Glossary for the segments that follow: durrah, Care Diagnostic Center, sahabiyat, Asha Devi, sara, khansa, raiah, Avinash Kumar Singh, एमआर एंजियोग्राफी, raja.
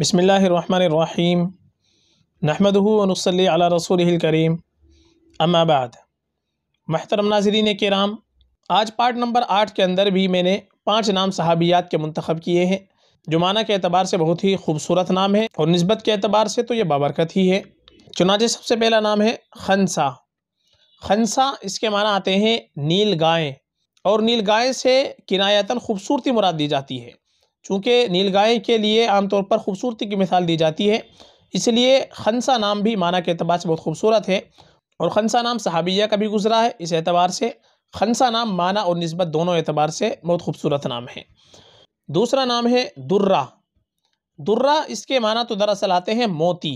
बिस्मिल्लाहिर्रहमानिर्रहीम नहमदुहु व नुसल्ली अला रसूलिहिल करीम अम्मा बाद। महतरम नाज़रीन किराम, आज पार्ट नंबर 8 के अंदर भी मैंने 5 नाम सहाबियात के मुंतखब किए हैं जो माना के अतबार से बहुत ही खूबसूरत नाम है और नस्बत के अतबार से तो ये बाबरकत ही है। चुनाचे सबसे पहला नाम है खनसा। खनसा इसके माना आते हैं नील गायें और नील गाय से किनायतन खूबसूरती मुराद दी जाती है, चूँकि नील गाय के लिए आमतौर पर खूबसूरती की मिसाल दी जाती है, इसलिए खनसा नाम भी माना के अतबार से बहुत खूबसूरत है। और खनसा नाम सहाबिया का भी गुजरा है, इस एतबार से खनसा नाम माना और नस्बत दोनों एतबार से बहुत खूबसूरत नाम है। दूसरा नाम है दुर्रा। दुर्रा इसके माना तो दरअसल आते हैं मोती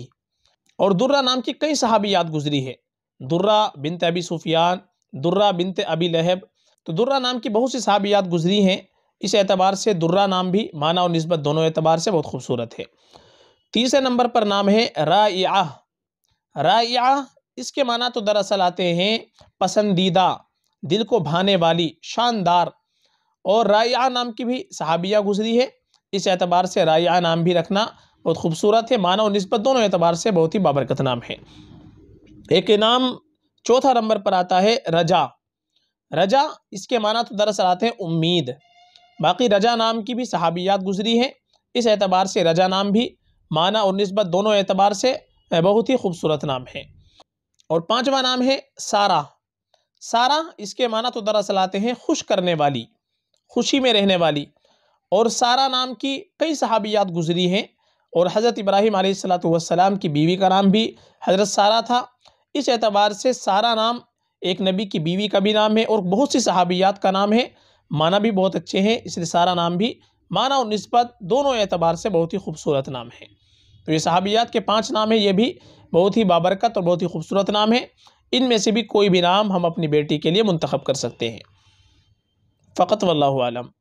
और दुर्रा नाम की कई सहाबियात गुजरी है। दुर्रा बिनत अबी सुफियान, दुर्रा बिनत अबी लहब, तो दुर्रा नाम की बहुत सी सहाबियात गुजरी हैं, इस एतबार से दुर्रा नाम भी माना और नस्बत दोनों एतबार से बहुत खूबसूरत है। तीसरे नंबर पर नाम है राइआ। राइआ इसके माना तो दरअसल आते हैं पसंदीदा, दिल को भाने वाली, शानदार, और राइआ नाम की भी सहाबिया गुजरी है, इस एतबार से राइआ नाम भी रखना बहुत खूबसूरत है, माना और नस्बत दोनों एतबार से बहुत ही बाबरकत नाम है। एक नाम चौथा नंबर पर आता है रजा। रजा इसके माना तो दरअसल आते हैं उम्मीद। बाकी रजा नाम की भी सहाबियात गुजरी हैं, इस एतबार से रजा नाम भी माना और नस्बत दोनों एतबार से बहुत ही खूबसूरत नाम है। और पांचवा नाम है सारा। सारा इसके माना तो दरअसल आते हैं खुश करने वाली, खुशी में रहने वाली, और सारा नाम की कई सहाबियात गुजरी हैं और हज़रत इब्राहीम अलैहिस्सलातु वस्सलाम की बीवी का नाम भी हज़रत सारा था, इस एतबार से सारा नाम एक नबी की बीवी का भी नाम है और बहुत सी सहाबियात का नाम है, माना भी बहुत अच्छे हैं, इसलिए सारा नाम भी माना और नस्बत दोनों एतबार से बहुत ही खूबसूरत नाम है। तो ये सहाबियात के 5 नाम हैं, ये भी बहुत ही बाबरकत और बहुत ही खूबसूरत नाम है। इनमें से भी कोई भी नाम हम अपनी बेटी के लिए मुंतखब कर सकते हैं। फ़कत वल्लाहु आलम।